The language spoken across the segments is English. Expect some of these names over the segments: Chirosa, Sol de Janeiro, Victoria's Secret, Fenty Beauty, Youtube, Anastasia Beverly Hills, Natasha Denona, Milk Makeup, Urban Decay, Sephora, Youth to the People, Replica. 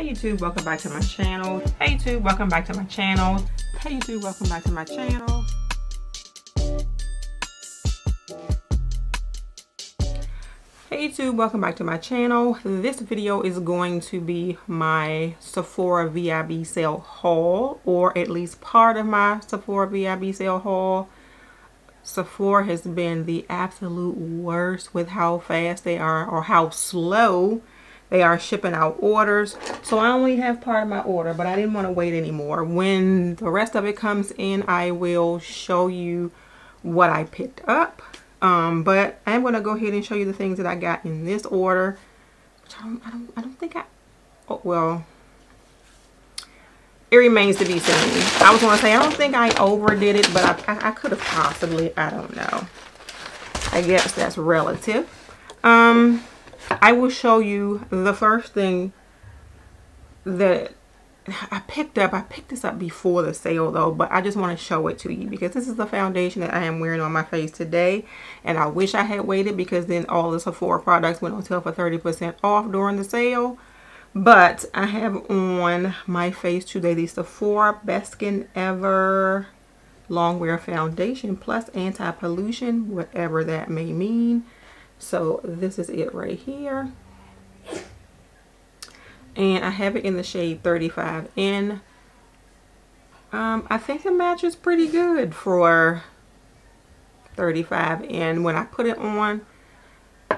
Hey YouTube, welcome back to my channel. Hey YouTube, welcome back to my channel. Hey YouTube, welcome back to my channel. Hey YouTube, welcome back to my channel. This video is going to be my Sephora VIB sale haul, or at least part of my Sephora VIB sale haul. Sephora has been the absolute worst with how fast they are, or how slow they are shipping out orders. So I only have part of my order, but I didn't want to wait anymore. When the rest of it comes in, I will show you what I picked up. But I'm going to go ahead and show you the things that I got in this order. Well, it remains to be seen. I was going to say, I don't think I overdid it, but I could have possibly, I don't know. I guess that's relative. I will show you the first thing that I picked up. I picked this up before the sale though, but I just want to show it to you because this is the foundation that I am wearing on my face today. And I wish I had waited, because then all the Sephora products went on sale for 30% off during the sale. But I have on my face today the Sephora Best Skin Ever Longwear Foundation Plus Anti-Pollution, whatever that may mean. So this is it right here. And I have it in the shade 35N. I think it matches pretty good for 35N. When I put it on, I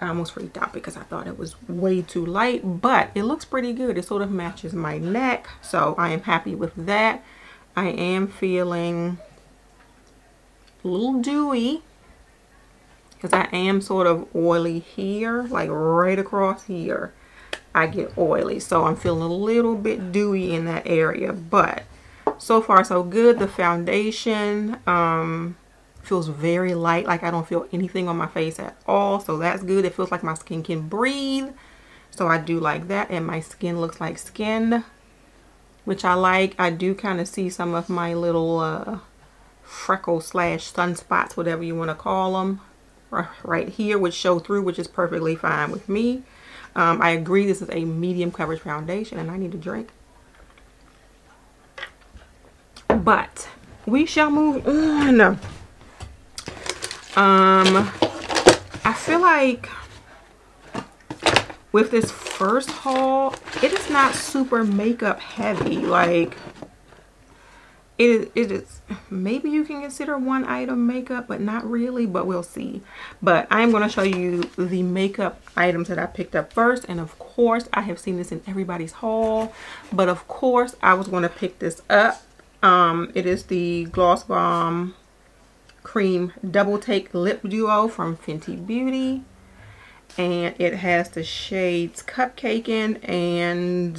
almost freaked out because I thought it was way too light, but it looks pretty good. It sort of matches my neck, so I am happy with that. I am feeling a little dewy, because I am sort of oily here, like right across here I get oily, so I'm feeling a little bit dewy in that area. But so far so good. The foundation feels very light, like I don't feel anything on my face at all, so that's good. It feels like my skin can breathe, so I do like that. And my skin looks like skin, which I like. I do kind of see some of my little freckles slash sunspots, whatever you want to call them, right here, which show through, which is perfectly fine with me. I agree, this is a medium coverage foundation, and I need a drink. But we shall move on. I feel like with this first haul, it is not super makeup heavy. Like, it is maybe you can consider one item makeup, but not really, but we'll see. But I'm going to show you the makeup items that I picked up first. And of course, I have seen this in everybody's haul, but of course I was going to pick this up. It is the Gloss Bomb Cream Double Take Lip Duo from Fenty Beauty, and it has the shades Cupcaking and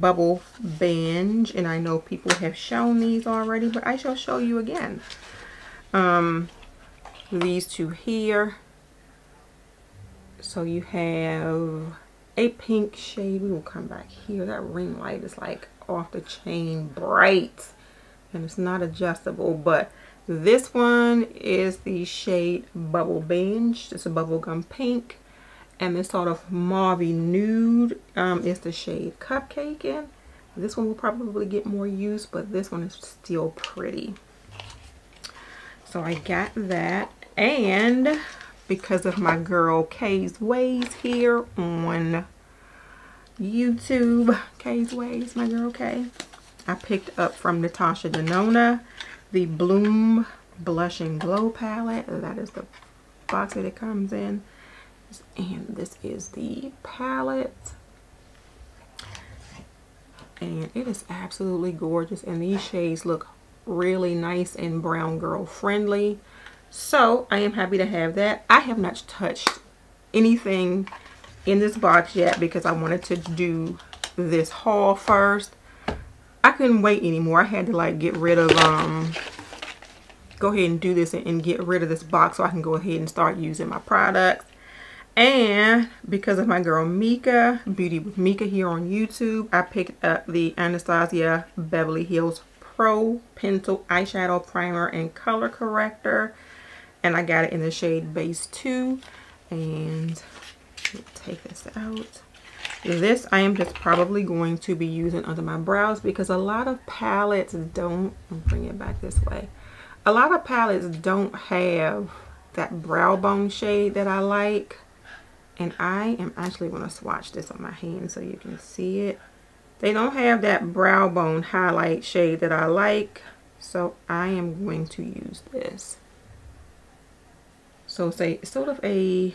Bubble Binge. And I know people have shown these already, but I shall show you again. These two here. So you have a pink shade. We will come back here. That ring light is like off the chain bright, and it's not adjustable. But this one is the shade Bubble Binge. It's a bubblegum pink, and this sort of mauvey nude is the shade Cupcaking. This one will probably get more use, but this one is still pretty. So I got that, and because of my girl Kay's Ways here on YouTube, Kay's Ways, my girl Kay, I picked up from Natasha Denona the Bloom Blush and Glow palette. That is the box that it comes in, and this is the palette, and it is absolutely gorgeous, and these shades look really nice and brown girl friendly, so I am happy to have that. I have not touched anything in this box yet because I wanted to do this haul first. I couldn't wait anymore. I had to like get rid of, go ahead and do this and get rid of this box so I can go ahead and start using my products. And because of my girl Mika, Beauty with Mika here on YouTube, I picked up the Anastasia Beverly Hills Pro Pencil Eyeshadow Primer and Color Corrector. And I got it in the shade Base 2. And take this out. This I am just probably going to be using under my brows because a lot of palettes don't, I'm bringing it back this way. A lot of palettes don't have that brow bone shade that I like. And I am actually going to swatch this on my hand so you can see it. They don't have that brow bone highlight shade that I like. So I am going to use this. So it's a sort of a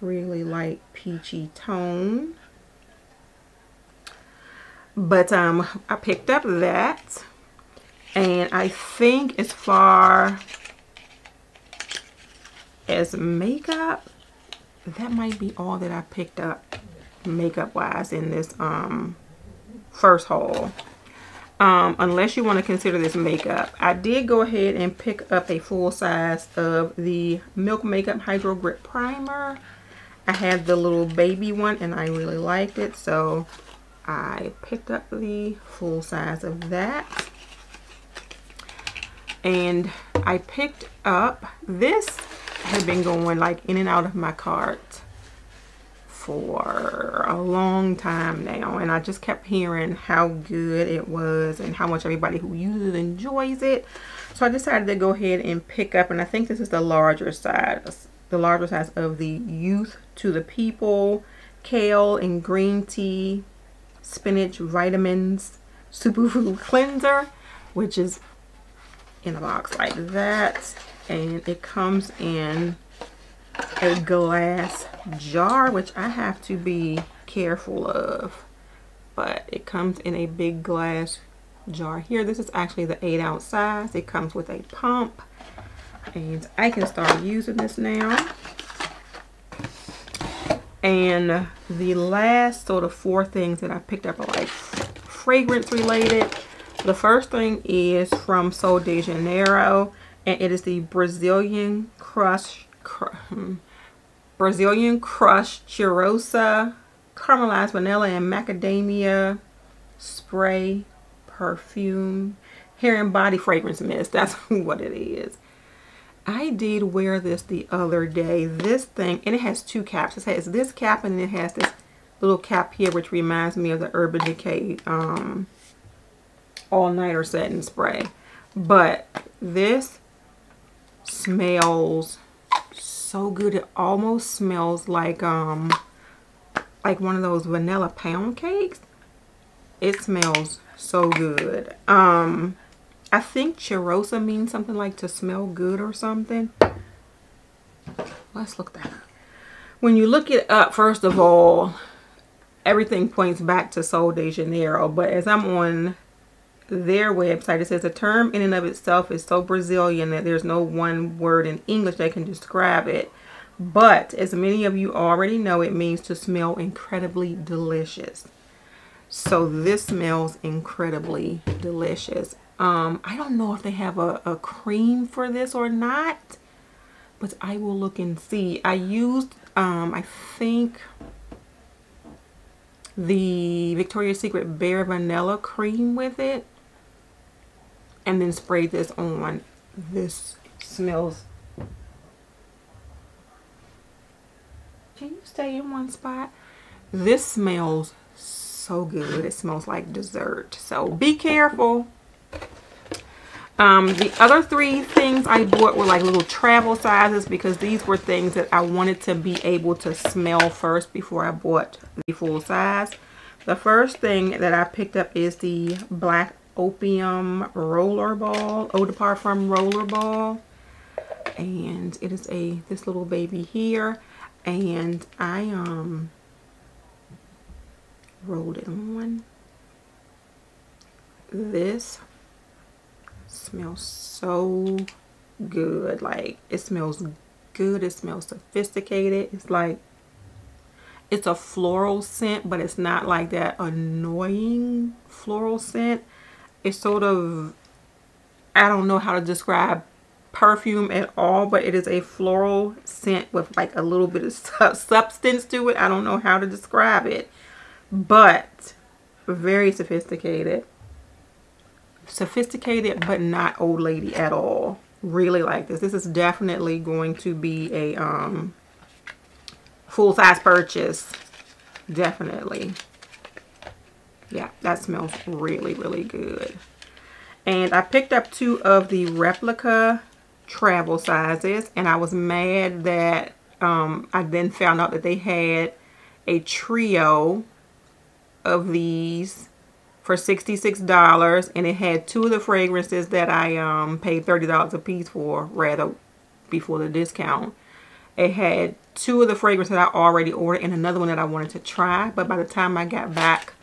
really light peachy tone. But I picked up that. And I think as far as makeup, that might be all that I picked up makeup wise in this first haul, unless you want to consider this makeup. I did go ahead and pick up a full size of the Milk Makeup Hydro Grip Primer. I had the little baby one and I really liked it, so I picked up the full size of that. And I picked up this. Had been going like in and out of my cart for a long time now, and I just kept hearing how good it was and how much everybody who uses it enjoys it. So I decided to go ahead and pick up, and I think this is the larger size of the Youth to the People Kale and Green Tea Spinach Vitamins Superfood Cleanser, which is in a box like that. And it comes in a glass jar, which I have to be careful of, but it comes in a big glass jar here. This is actually the 8-ounce size. It comes with a pump, and I can start using this now. And the last sort of four things that I picked up are like fragrance related. The first thing is from Sol de Janeiro, and it is the Brazilian Crush Chirosa Caramelized Vanilla and Macadamia Spray Perfume Hair and Body Fragrance Mist. That's what it is. I did wear this the other day. This thing, and it has two caps. It has this cap and it has this little cap here, which reminds me of the Urban Decay all-nighter setting spray. But this smells so good. It almost smells like one of those vanilla pound cakes. It smells so good. I think Chirosa means something like to smell good or something. Let's look that up. When you look it up, first of all, everything points back to Sol de Janeiro, but as I'm on their website, it says the term in and of itself is so Brazilian that there's no one word in English that can describe it, but as many of you already know, it means to smell incredibly delicious. So this smells incredibly delicious. I don't know if they have a cream for this or not, but I will look and see. I used I think the Victoria's Secret Bare Vanilla Cream with it, and then spray this on. This smells. Can you stay in one spot? This smells so good. It smells like dessert. So be careful. The other three things I bought were like little travel sizes because these were things that I wanted to be able to smell first before I bought the full size. The first thing that I picked up is the Black Opium Rollerball, Eau de Parfum Rollerball, and it is this little baby here, and I rolled it on. This smells so good. Like, it smells good. It smells sophisticated. It's like, it's a floral scent, but it's not like that annoying floral scent. It's sort of, I don't know how to describe perfume at all, but it is a floral scent with like a little bit of substance to it. I don't know how to describe it, but very sophisticated. Sophisticated, but not old lady at all. Really like this. This is definitely going to be a full-size purchase Definitely. Yeah, that smells really, really good. And I picked up 2 of the Replica travel sizes, and I was mad that I then found out that they had a trio of these for $66, and it had 2 of the fragrances that I paid $30 a piece for rather before the discount. It had 2 of the fragrances that I already ordered and another one that I wanted to try, but by the time I got back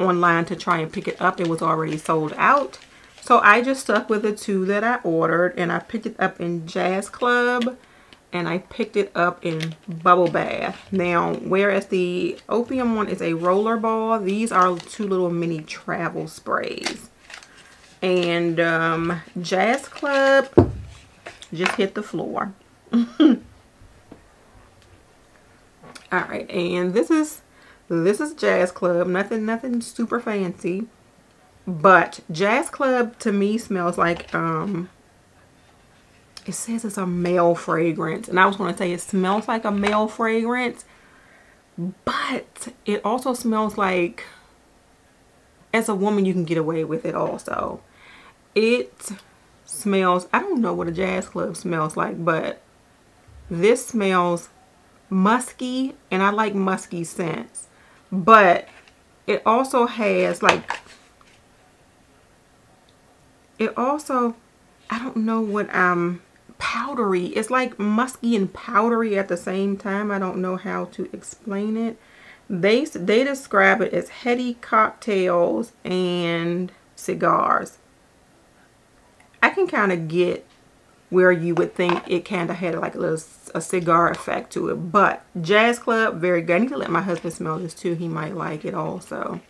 online to try and pick it up, it was already sold out. So I just stuck with the 2 that I ordered, and I picked it up in Jazz Club and I picked it up in Bubble Bath. Now, whereas the Opium one is a roller ball, these are 2 little mini travel sprays. And Jazz Club just hit the floor. Alright, and this is Jazz Club. Nothing super fancy. But Jazz Club to me smells like, it says it's a male fragrance. And I was going to say it smells like a male fragrance, but it also smells like, as a woman, you can get away with it also. It smells, I don't know what a Jazz Club smells like, but this smells musky, and I like musky scents. But it also has like, it also, I don't know what, powdery. It's like musky and powdery at the same time. I don't know how to explain it. They describe it as heady cocktails and cigars. I can kind of get where you would think it kind of had like a cigar effect to it. But Jazz Club, very good. I need to let my husband smell this too. He might like it also.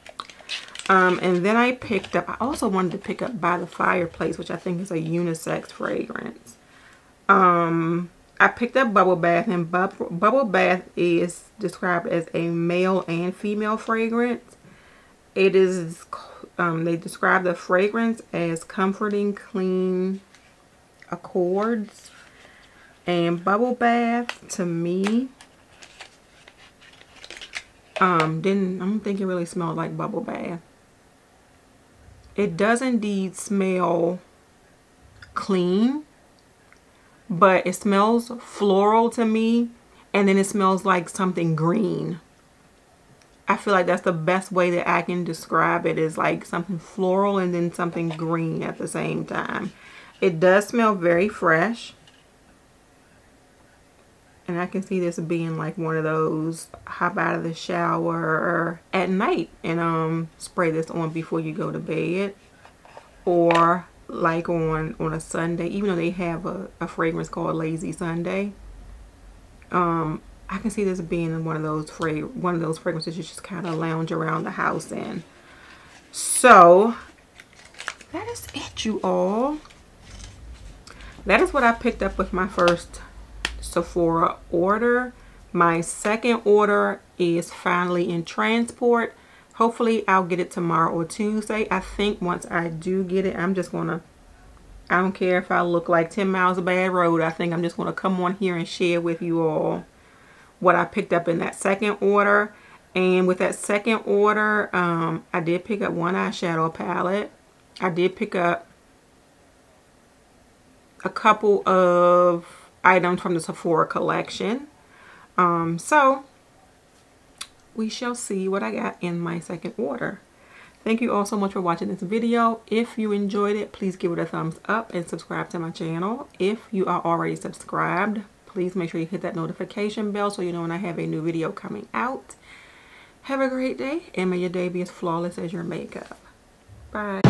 And then I picked up, I also wanted to pick up By the Fireplace, which I think is a unisex fragrance. I picked up Bubble Bath, and Bubble Bath is described as a male and female fragrance. It is, they describe the fragrance as comforting, clean accords. And Bubble Bath to me, I don't think it really smelled like Bubble Bath. It does indeed smell clean, but it smells floral to me, and then it smells like something green. I feel like that's the best way that I can describe it, is like something floral and then something green at the same time. It does smell very fresh, and I can see this being like one of those hop out of the shower at night and spray this on before you go to bed, or like on a Sunday, even though they have a fragrance called Lazy Sunday. I can see this being one of those fragrances you just kind of lounge around the house in. So that is it, you all. That is what I picked up with my first Sephora order. My second order is finally in transport. Hopefully I'll get it tomorrow or Tuesday. I think once I do get it, I'm just gonna, I don't care if I look like 10 miles of bad road, I think I'm just gonna come on here and share with you all what I picked up in that second order. And with that second order, I did pick up one eyeshadow palette. I did pick up a couple of items from the Sephora collection. So we shall see what I got in my second order. Thank you all so much for watching this video. If you enjoyed it, please give it a thumbs up and subscribe to my channel. If you are already subscribed, please make sure you hit that notification bell so you know when I have a new video coming out. Have a great day, and may your day be as flawless as your makeup. Bye.